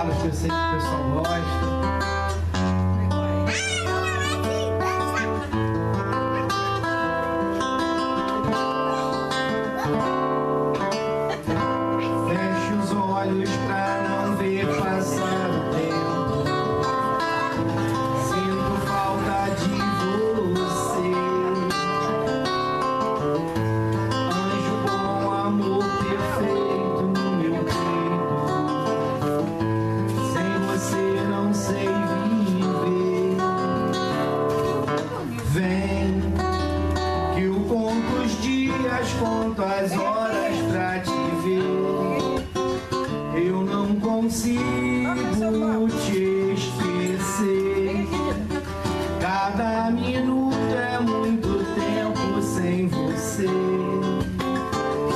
intervalos que eu sei que o pessoal gosta. Conto as horas pra te ver. Eu não consigo te esquecer. Cada minuto é muito tempo sem você.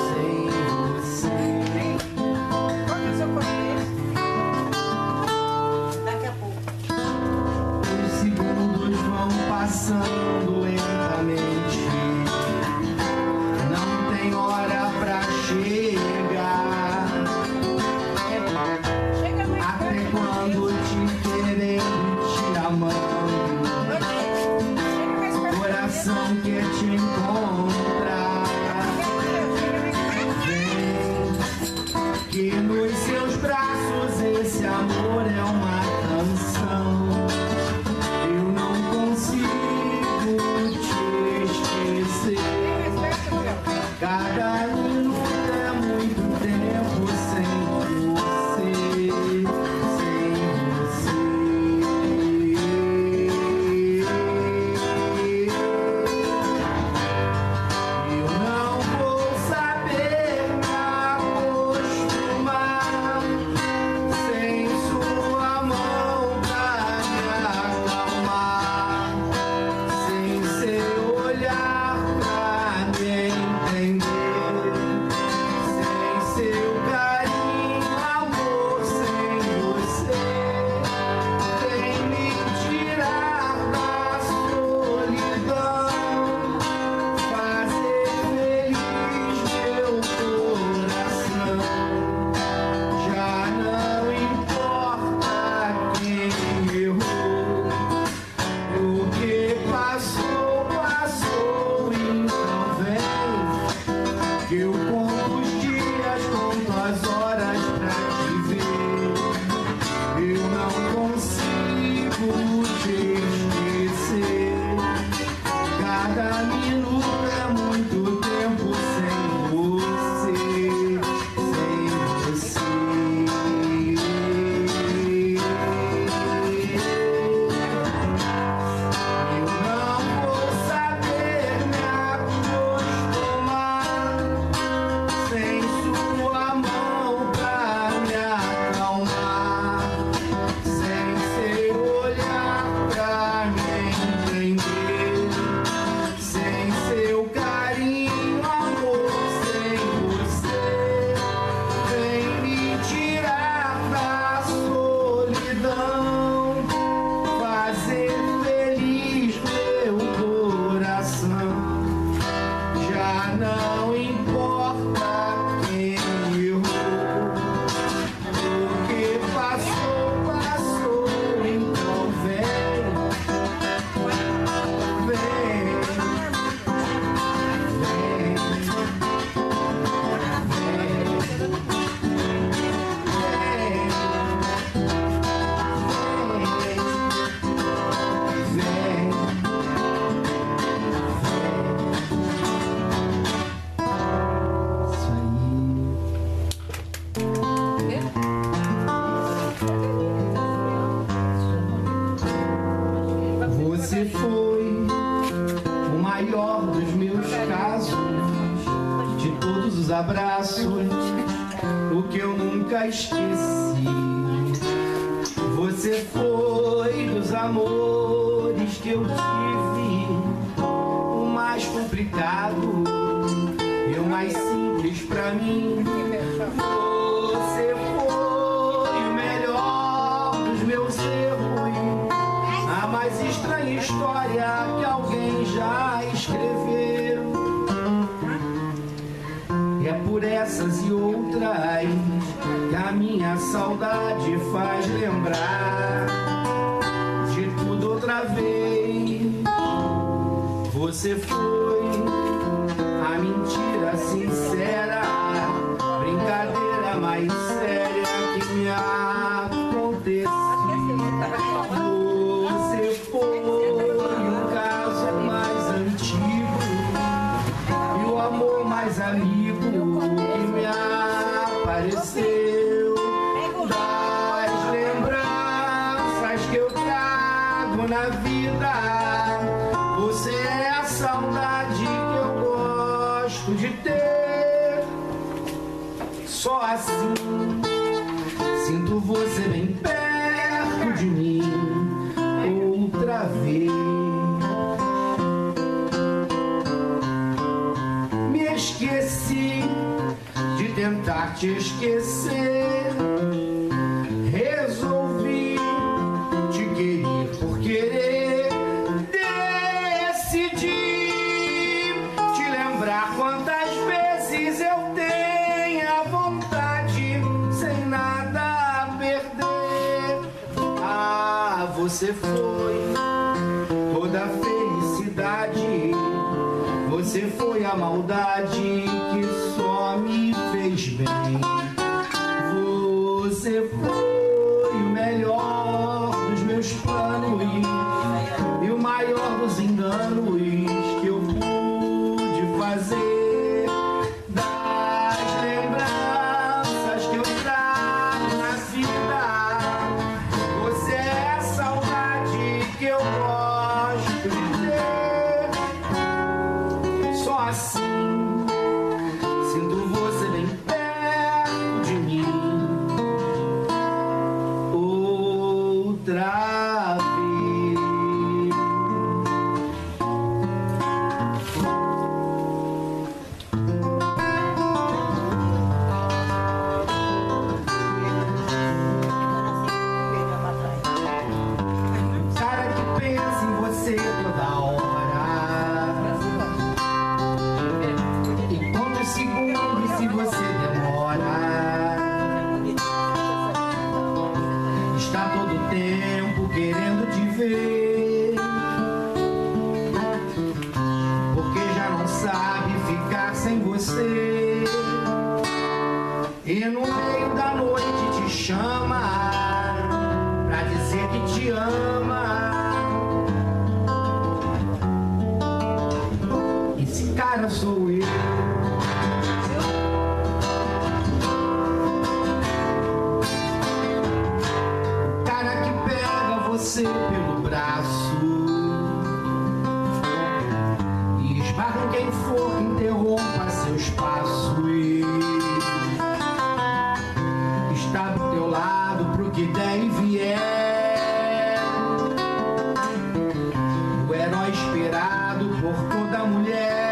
Sem você. Daqui a pouco. Os segundos vão passando lentamente. Quer te encontrar. Vem, que nos seus braços esse amor é uma canção. Eu não consigo te esquecer. Cada minuto é muito tempo sem você. Você foi o maior dos meus casos, de todos os abraços, o que eu nunca esqueci. Você foi dos amores que eu tive, o mais complicado e o mais simples pra mim. Você foi o melhor dos meus erros, a mais estranha história que alguém já escreveu. E é por essas e outras que a minha saudade faz lembrar de tudo outra vez. Você foi a mentira sincera, brincadeira mais séria que me aconteceu. Você foi o caso mais antigo e o amor mais amigo que me apareceu. Das lembranças que eu trago na vida, você é a saudade que eu gosto de ter. Só assim sinto você bem perto de mim outra vez. Me esqueci de tentar te esquecer, resolvi te querer por querer, decidi te lembrar quantas vezes eu tenho a vontade, sem nada a perder. Ah, você foi toda a felicidade, você foi a maldade que só me fez bem. Você foi o melhor dos meus planos e o maior dos enganos que eu pude fazer. Das lembranças que eu trago na vida, você é a saudade que eu gosto de ter. Só assim sinto você bem perto de mim outra vez. Cara que pensa em você toda hora, e quantos segundos se você demora, está todo o tempo querendo te ver, porque já não sabe ficar sem você. E no meio da noite te chama pra dizer que te ama. Esse cara sou eu. Você pelo braço e esbarra em quem for que interrompa seus passos, e está do teu lado pro que der e vier, o herói esperado por toda mulher.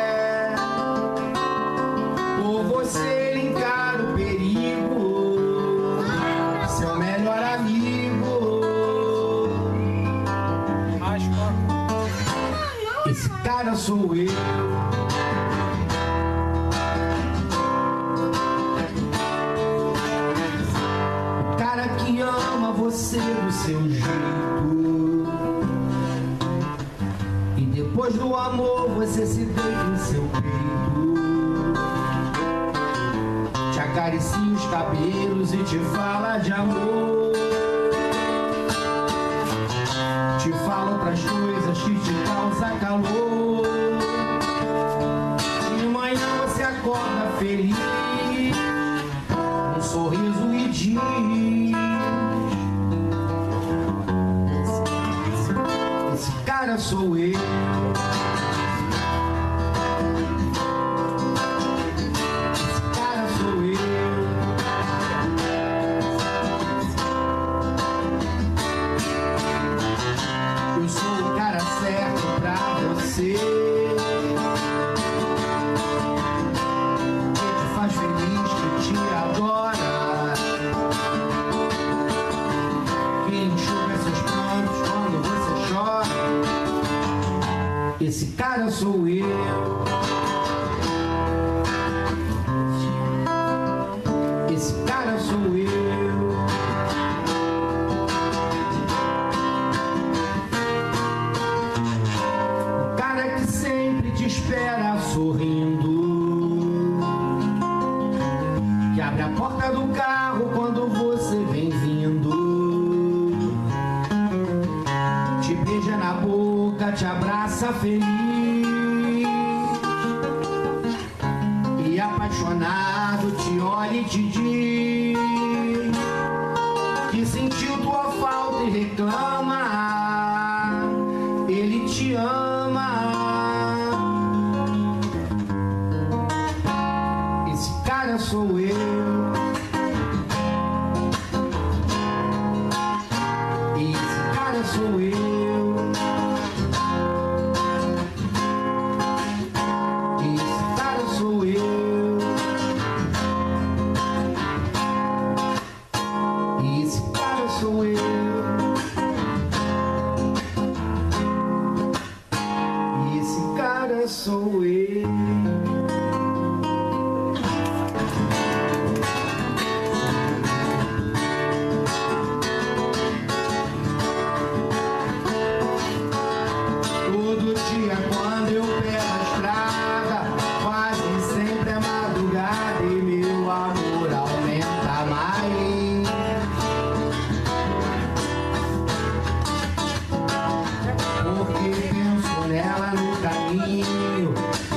Por você ele encara o perigo, seu melhor amigo. Esse cara sou eu. O cara que ama você do seu jeito, e depois do amor você se deita em seu peito, te acaricia os cabelos e te fala de amor, te fala outras coisas que te causam calor. De manhã você acorda feliz, um sorriso e diz: esse cara sou eu. Você te faz feliz, que te adora, que enxuga seus planos quando você chora. Esse cara sou eu. Esse cara penso eu. O cara que sempre te espera sorrindo, que abre a porta do carro quando você vem vindo, te beija na boca, te abraça feliz, apaixonado te olha e te diz que sentiu tua falta e reclama, ele te ama. Esse cara sou eu. Esse cara sou eu. Esse cara sou eu. Sou eu. Esse cara sou eu. Todo dia quando eu pego a estrada, quase sempre é madrugada e meu amor aumenta mais.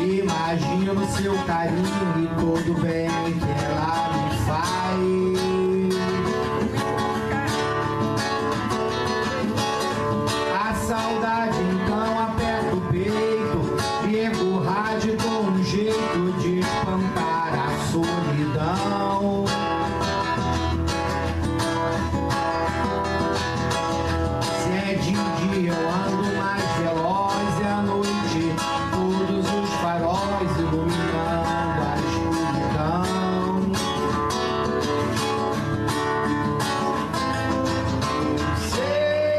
Imagino seu carinho e todo bem que ela me faz. A saudade então aperta o peito, pego o rádio com um jeito de espantar a solidão. Se é de dia eu ando mais veloz, e à noite faróis iluminando a escuridão. Sei,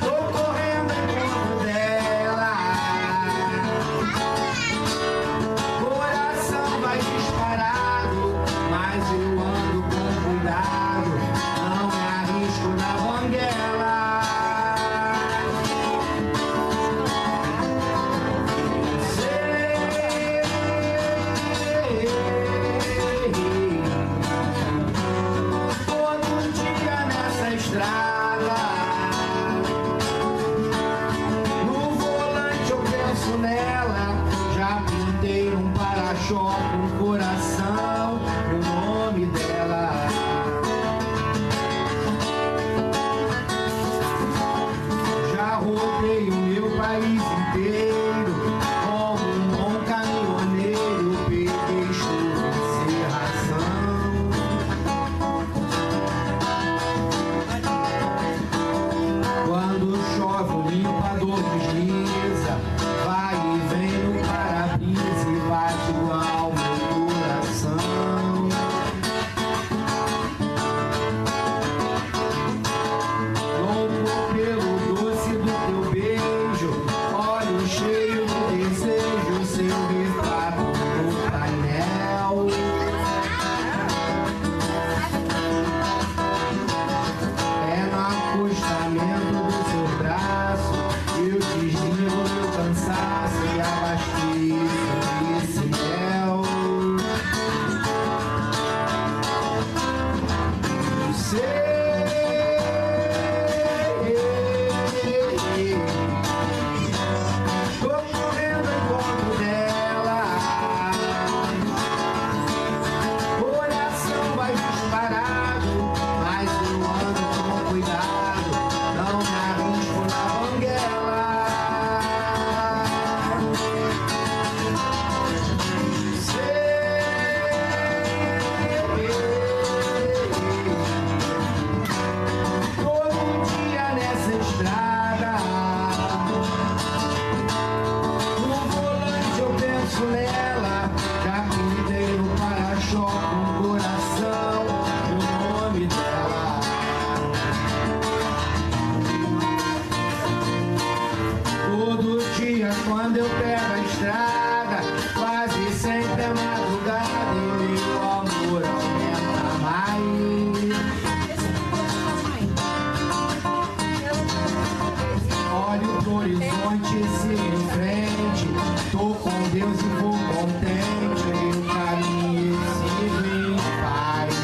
tô correndo em torno dela, coração vai disparado, mas eu ando com cuidado, não me arrisco na banguela. Choca o coração, o nome dela. Já rodei o meu país inteiro, como um bom caminhoneiro, peguei chuva e cerração. Quando chove o limpador desliza, vai e vem no para-brisa e bate o ao meu coração. Louco pelo doce do teu beijo, olha o cheiro. horizonte se enfrente. Tô com Deus e vou contente. Meu caminho sigo em paz.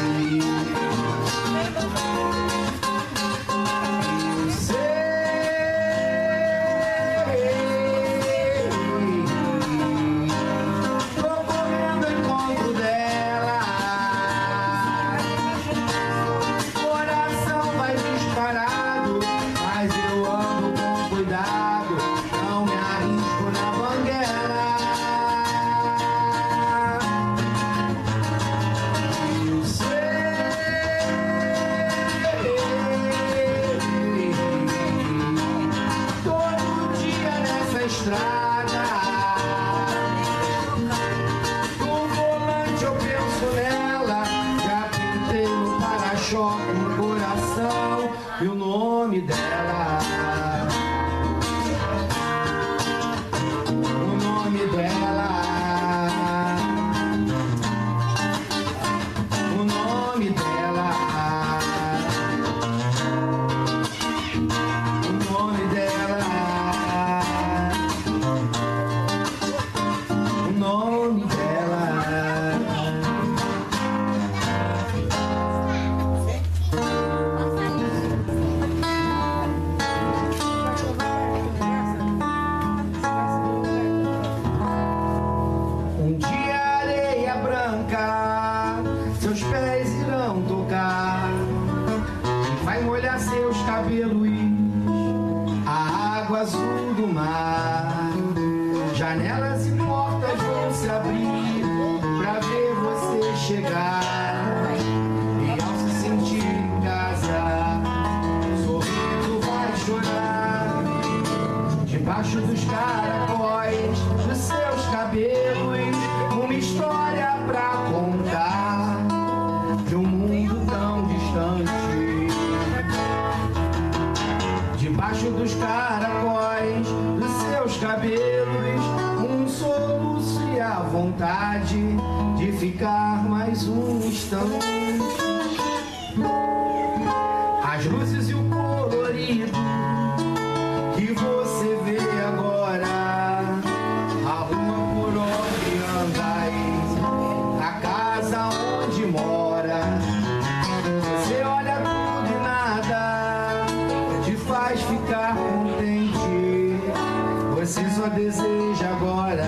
Eu sei. Tô correndo ao encontro dela. Coração vai disparado, mas eu ando com cuidado. Não me arrisco na banguela. Eu sei. Todo dia nessa estrada, no volante eu penso nela. Já pintei no para-choque o coração e o nome dela. Seus pés irão tocar, vai molhar seus cabelos, a água azul do mar. Janelas e portas vão se abrir pra ver você chegar. E ao se sentir em casa, sorrindo vai chorar. Debaixo dos caracóis, dos seus cabelos, uma história pra contar. Debaixo dos caracóis, dos seus cabelos, um soluço e a vontade de ficar mais um instante. As luzes e o colorido que você vê agora, a rua por onde andais, a casa onde mora, você olha tudo e nada te faz ficar contente. Você só deseja agora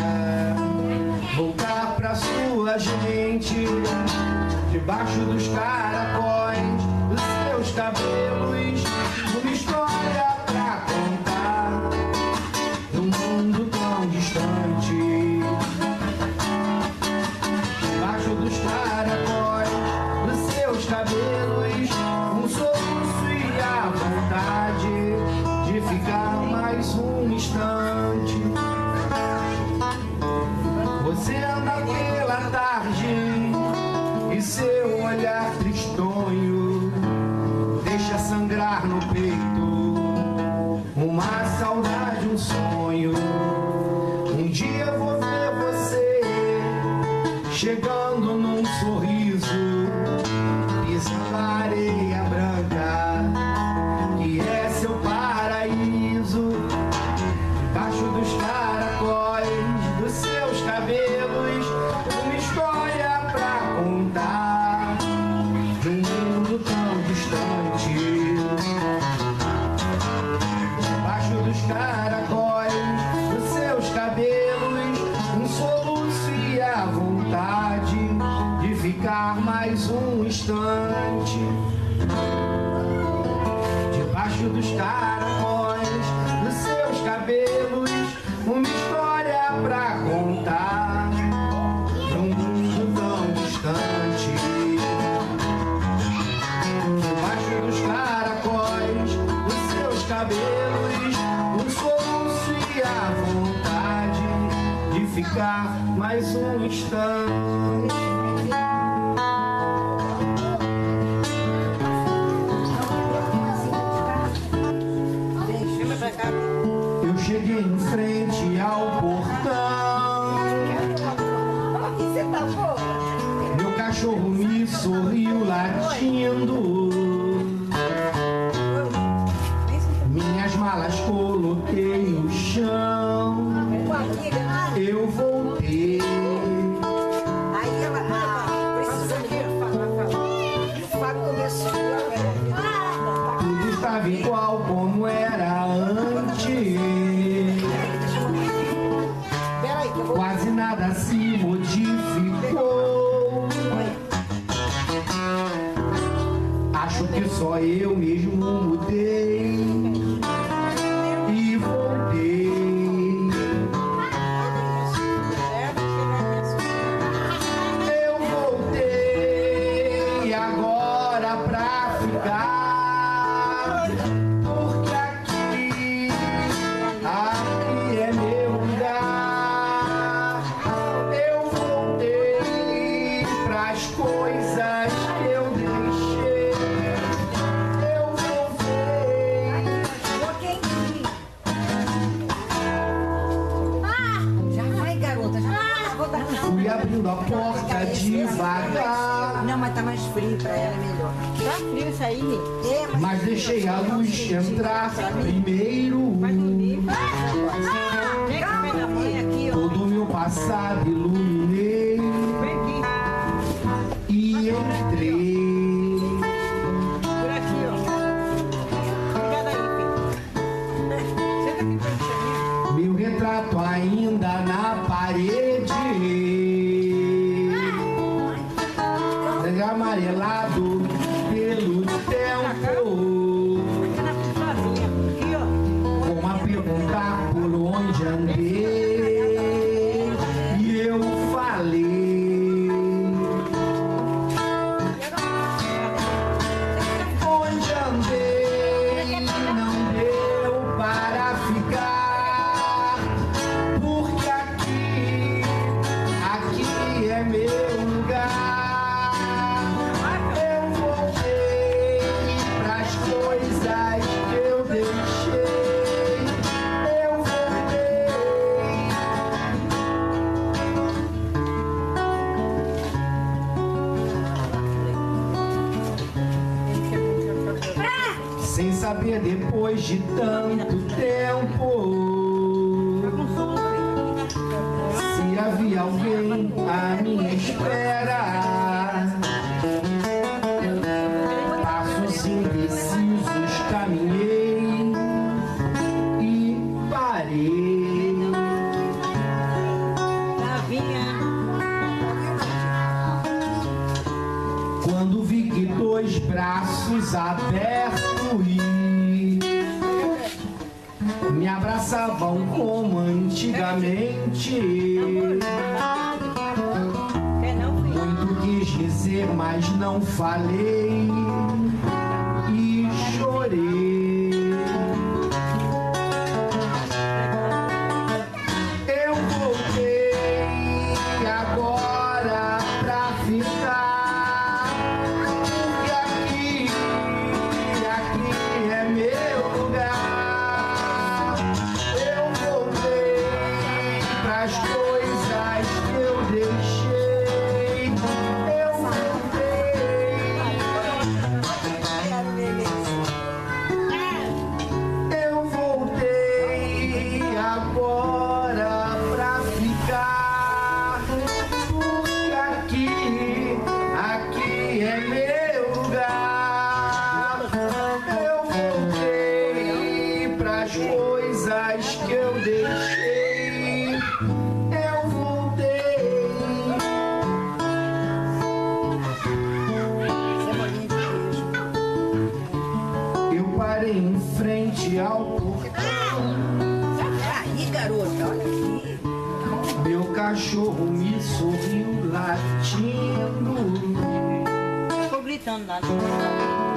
voltar pra sua gente. Debaixo dos caracóis, dos seus cabelos, uma história pra contar num mundo tão distante. Debaixo dos caracóis, dos seus cabelos, um soluço e a vontade de ficar mais um instante. Você anda pela tarde e seu olhar tristonho deixa sangrar no peito uma saudade, um sonho. Um dia eu vou ver você chegando num sorriso, pisando a areia branca que é seu paraíso. Debaixo dos caracóis, dos seus cabelos, uma história pra contar de um mundo tão distante. Debaixo dos caracóis, dos seus cabelos, um soluço e a vontade de ficar mais um instante. Debaixo dos caracóis, dos seus cabelos, uma história pra contar de um mundo tão distante. Debaixo dos caracóis, dos seus cabelos, um soluço e a vontade de ficar mais um instante. Eu cheguei em frente ao portão, meu cachorro me sorriu latindo. Minhas malas coloquei no igual como era antes. Quase nada se modificou. Acho que só eu mesmo mudei e voltei. Eu voltei agora pra ficar, porque aqui é meu lugar. Eu voltei pras coisas que eu deixei. Eu voltei. Já vai, garota, já vai. Fui abrindo a porta devagar. Não, mas tá mais frio pra ela, é melhor. Tá frio isso aí, mas deixei a luz entrar primeiro. Todo meu passado iluminei e entrei. Por aqui, ó. Obrigada aí, filho. Senta aqui pra gente chegar. Meu retrato ainda na parede, amarelado pelo tempo. Vão a perguntar por onde andei e eu falei. Onde andei não deu para ficar, porque aqui é meu lugar. Sem saber, depois de tanto tempo, se havia alguém à minha espera. Passos indecisos caminhei e parei. Quando vi que dois braços abertos me abraçavam como antigamente. Muito quis dizer, mas não falei e chorei. Eu voltei agora pra ficar. As coisas que eu deixei, eu voltei. Eu voltei agora pra ficar, porque aqui é meu lugar. Eu voltei pras coisas que eu deixei. Em frente ao portão, aí, garota, olha aqui. Meu cachorro me sorriu latindo. Tô gritando lá.